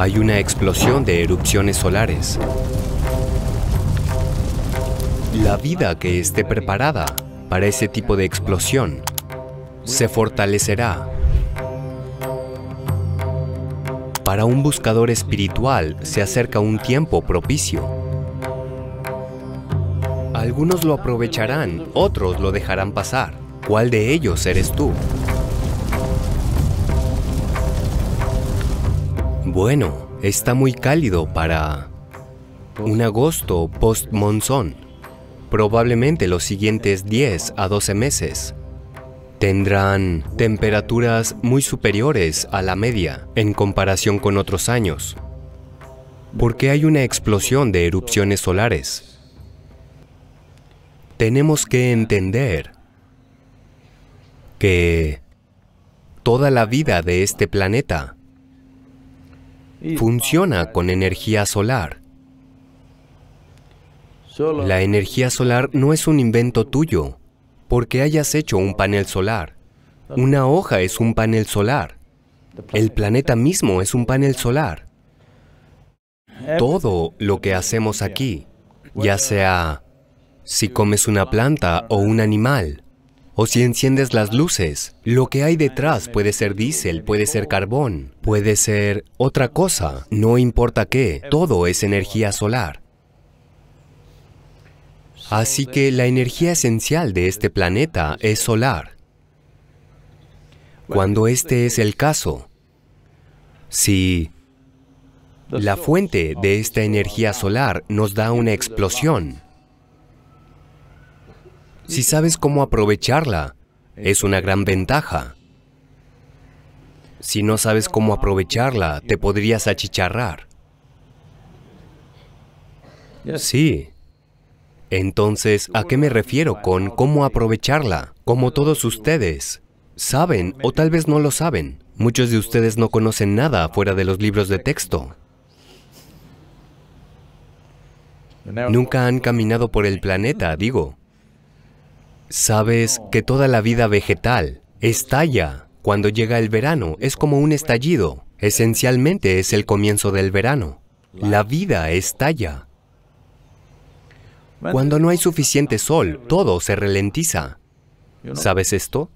Hay una explosión de erupciones solares. La vida que esté preparada para ese tipo de explosión se fortalecerá. Para un buscador espiritual se acerca un tiempo propicio. Algunos lo aprovecharán, otros lo dejarán pasar. ¿Cuál de ellos eres tú? Bueno, está muy cálido para un agosto post-monzón. Probablemente los siguientes 10 a 12 meses tendrán temperaturas muy superiores a la media en comparación con otros años, porque hay una explosión de erupciones solares. Tenemos que entender que toda la vida de este planeta funciona con energía solar. La energía solar no es un invento tuyo, porque hayas hecho un panel solar. Una hoja es un panel solar. El planeta mismo es un panel solar. Todo lo que hacemos aquí, ya sea si comes una planta o un animal, o si enciendes las luces, lo que hay detrás puede ser diésel, puede ser carbón, puede ser otra cosa, no importa qué, todo es energía solar. Así que la energía esencial de este planeta es solar. Cuando este es el caso, si la fuente de esta energía solar nos da una explosión, si sabes cómo aprovecharla, es una gran ventaja. Si no sabes cómo aprovecharla, te podrías achicharrar. Sí. Entonces, ¿a qué me refiero con cómo aprovecharla? Como todos ustedes saben, o tal vez no lo saben. Muchos de ustedes no conocen nada fuera de los libros de texto. Nunca han caminado por el planeta, digo. Sabes que toda la vida vegetal estalla cuando llega el verano, es como un estallido. Esencialmente es el comienzo del verano. La vida estalla. Cuando no hay suficiente sol, todo se ralentiza. ¿Sabes esto?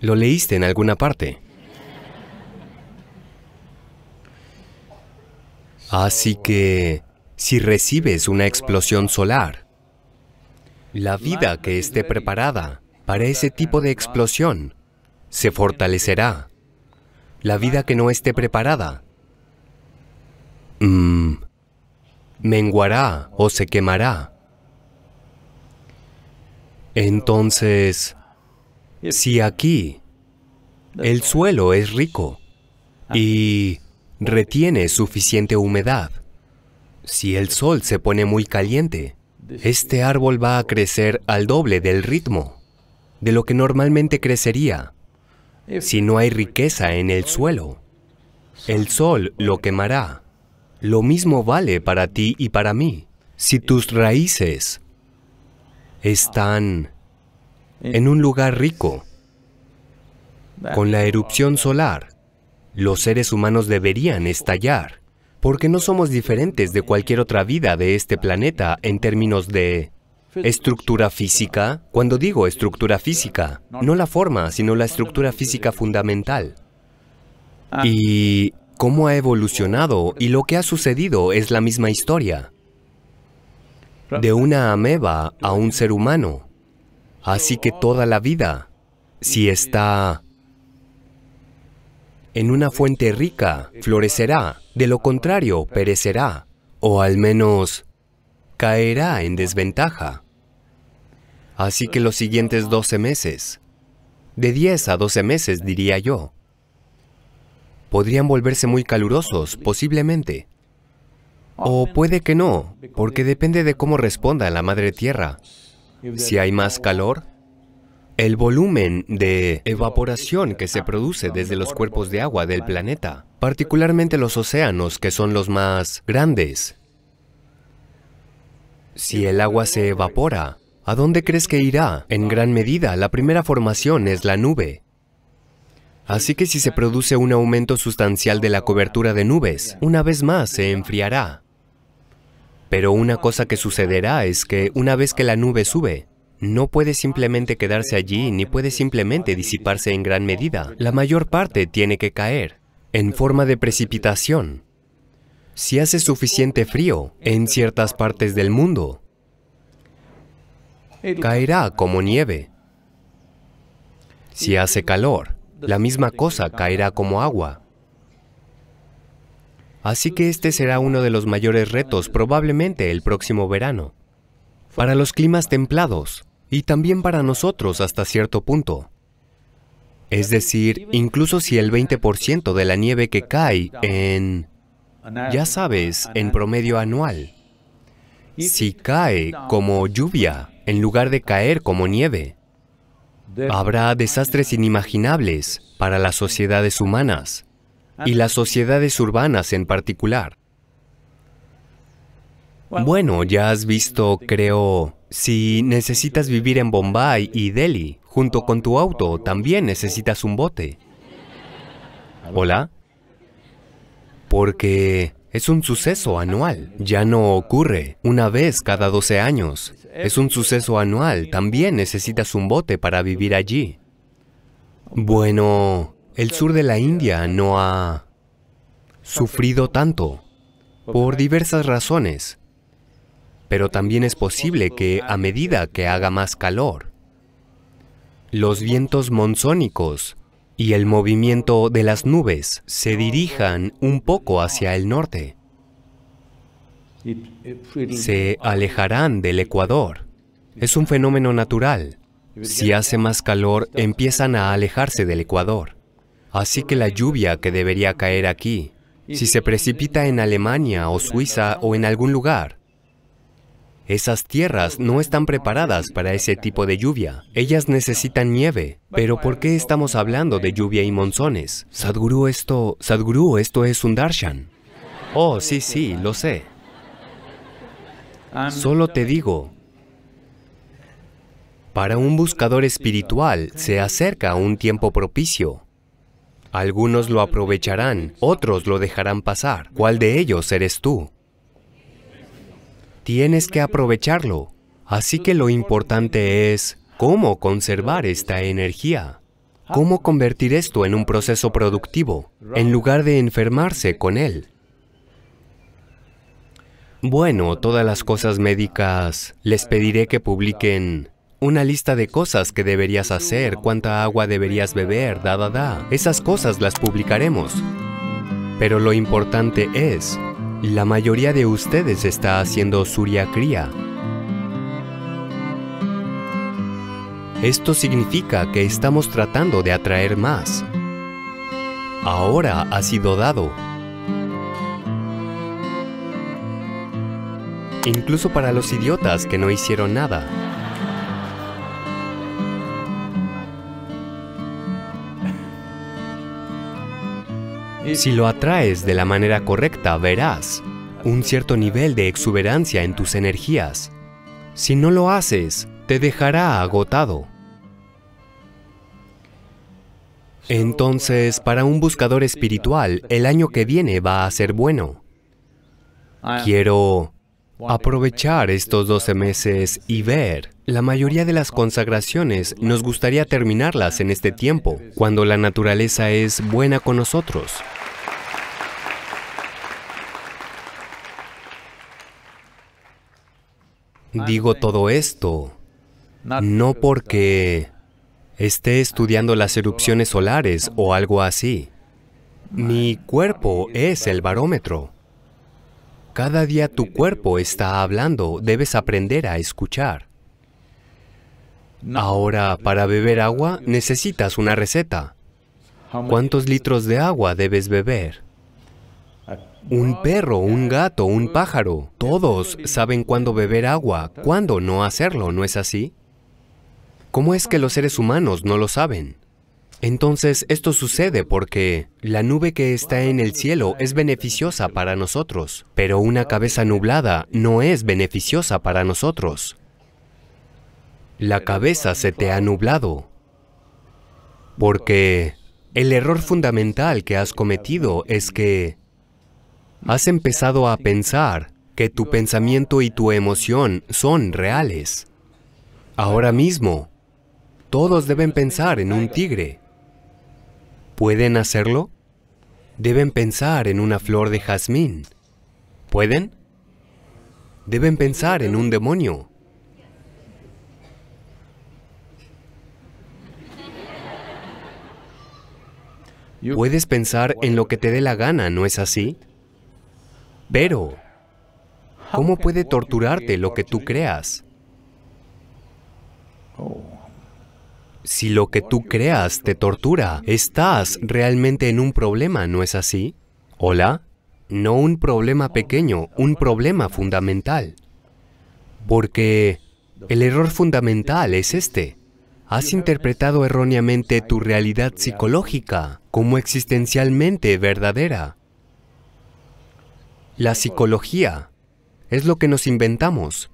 Lo leíste en alguna parte. Así que, si recibes una explosión solar, la vida que esté preparada para ese tipo de explosión se fortalecerá. La vida que no esté preparada menguará o se quemará. Entonces, si aquí el suelo es rico y retiene suficiente humedad, si el sol se pone muy caliente, este árbol va a crecer al doble del ritmo de lo que normalmente crecería. Si no hay riqueza en el suelo, el sol lo quemará. Lo mismo vale para ti y para mí. Si tus raíces están en un lugar rico, con la erupción solar, los seres humanos deberían estallar. Porque no somos diferentes de cualquier otra vida de este planeta en términos de estructura física. Cuando digo estructura física, no la forma, sino la estructura física fundamental. Y cómo ha evolucionado y lo que ha sucedido es la misma historia. De una ameba a un ser humano. Así que toda la vida, si está en una fuente rica, florecerá, de lo contrario, perecerá, o al menos caerá en desventaja. Así que los siguientes 12 meses, de 10 a 12 meses diría yo, podrían volverse muy calurosos, posiblemente. O puede que no, porque depende de cómo responda la Madre Tierra. Si hay más calor, el volumen de evaporación que se produce desde los cuerpos de agua del planeta, particularmente los océanos, que son los más grandes. Si el agua se evapora, ¿a dónde crees que irá? En gran medida, la primera formación es la nube. Así que si se produce un aumento sustancial de la cobertura de nubes, una vez más se enfriará. Pero una cosa que sucederá es que una vez que la nube sube, no puede simplemente quedarse allí ni puede simplemente disiparse en gran medida. La mayor parte tiene que caer en forma de precipitación. Si hace suficiente frío en ciertas partes del mundo, caerá como nieve. Si hace calor, la misma cosa caerá como agua. Así que este será uno de los mayores retos probablemente el próximo verano, para los climas templados y también para nosotros hasta cierto punto. Es decir, incluso si el 20% de la nieve que cae en, ya sabes, en promedio anual, si cae como lluvia en lugar de caer como nieve, habrá desastres inimaginables para las sociedades humanas y las sociedades urbanas en particular. Bueno, ya has visto, creo, si necesitas vivir en Bombay y Delhi, junto con tu auto, también necesitas un bote. ¿Hola? Porque es un suceso anual. Ya no ocurre una vez cada 12 años. Es un suceso anual. También necesitas un bote para vivir allí. Bueno, el sur de la India no ha sufrido tanto por diversas razones. Pero también es posible que, a medida que haga más calor, los vientos monzónicos y el movimiento de las nubes se dirijan un poco hacia el norte. Se alejarán del Ecuador. Es un fenómeno natural. Si hace más calor, empiezan a alejarse del Ecuador. Así que la lluvia que debería caer aquí, si se precipita en Alemania o Suiza o en algún lugar, esas tierras no están preparadas para ese tipo de lluvia. Ellas necesitan nieve. Pero ¿por qué estamos hablando de lluvia y monzones? Sadhguru, esto es un darshan. Oh, sí, sí, lo sé. Solo te digo, para un buscador espiritual se acerca un tiempo propicio. Algunos lo aprovecharán, otros lo dejarán pasar. ¿Cuál de ellos eres tú? Tienes que aprovecharlo. Así que lo importante es cómo conservar esta energía, cómo convertir esto en un proceso productivo, en lugar de enfermarse con él. Bueno, todas las cosas médicas, les pediré que publiquen una lista de cosas que deberías hacer, cuánta agua deberías beber, Esas cosas las publicaremos. Pero lo importante es, la mayoría de ustedes está haciendo Surya Kriya. Esto significa que estamos tratando de atraer más. Ahora ha sido dado. Incluso para los idiotas que no hicieron nada. Si lo atraes de la manera correcta, verás un cierto nivel de exuberancia en tus energías. Si no lo haces, te dejará agotado. Entonces, para un buscador espiritual, el año que viene va a ser bueno. Quiero aprovechar estos 12 meses y ver. La mayoría de las consagraciones nos gustaría terminarlas en este tiempo, cuando la naturaleza es buena con nosotros. Digo todo esto, no porque esté estudiando las erupciones solares o algo así. Mi cuerpo es el barómetro. Cada día tu cuerpo está hablando, debes aprender a escuchar. Ahora, para beber agua, necesitas una receta. ¿Cuántos litros de agua debes beber? Un perro, un gato, un pájaro, todos saben cuándo beber agua, cuándo no hacerlo, ¿no es así? ¿Cómo es que los seres humanos no lo saben? Entonces, esto sucede porque la nube que está en el cielo es beneficiosa para nosotros, pero una cabeza nublada no es beneficiosa para nosotros. La cabeza se te ha nublado, porque El error fundamental que has cometido es que has empezado a pensar que tu pensamiento y tu emoción son reales. Ahora mismo, todos deben pensar en un tigre. ¿Pueden hacerlo? Deben pensar en una flor de jazmín. ¿Pueden? Deben pensar en un demonio. Puedes pensar en lo que te dé la gana, ¿no es así? Pero, ¿cómo puede torturarte lo que tú creas? Si lo que tú creas te tortura, estás realmente en un problema, ¿no es así? ¿Hola? No un problema pequeño, un problema fundamental. Porque el error fundamental es este. Has interpretado erróneamente tu realidad psicológica como existencialmente verdadera. La psicología es lo que nos inventamos.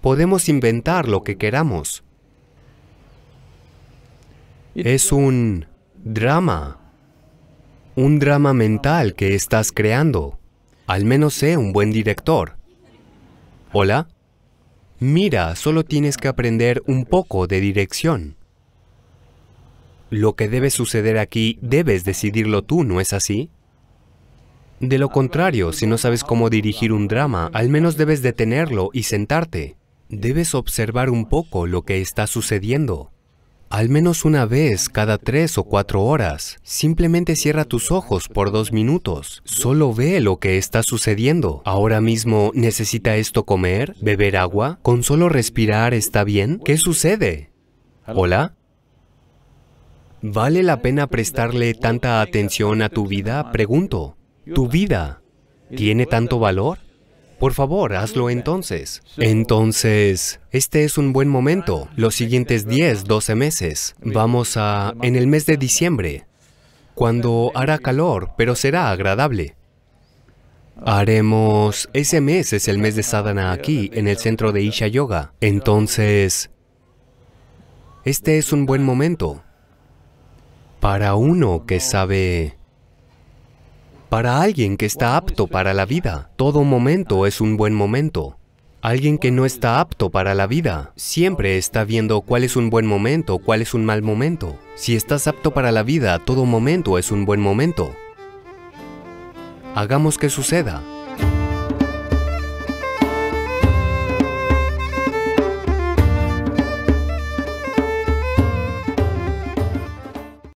Podemos inventar lo que queramos. Es un drama mental que estás creando. Al menos sé un buen director. ¿Hola? Mira, solo tienes que aprender un poco de dirección. Lo que debe suceder aquí, debes decidirlo tú, ¿no es así? De lo contrario, si no sabes cómo dirigir un drama, al menos debes detenerlo y sentarte. Debes observar un poco lo que está sucediendo. Al menos una vez cada 3 o 4 horas. Simplemente cierra tus ojos por 2 minutos. Solo ve lo que está sucediendo. Ahora mismo, ¿necesita esto comer? ¿Beber agua? ¿Con solo respirar está bien? ¿Qué sucede? ¿Hola? ¿Vale la pena prestarle tanta atención a tu vida? Pregunto. ¿Tu vida tiene tanto valor? Por favor, hazlo entonces. Entonces, este es un buen momento. Los siguientes 10, 12 meses. Vamos a... en el mes de diciembre, cuando hará calor, pero será agradable. Haremos... ese mes es el mes de sadhana aquí, en el centro de Isha Yoga. Entonces, este es un buen momento para uno que sabe... Para alguien que está apto para la vida, todo momento es un buen momento. Alguien que no está apto para la vida, siempre está viendo cuál es un buen momento, cuál es un mal momento. Si estás apto para la vida, todo momento es un buen momento. Hagamos que suceda.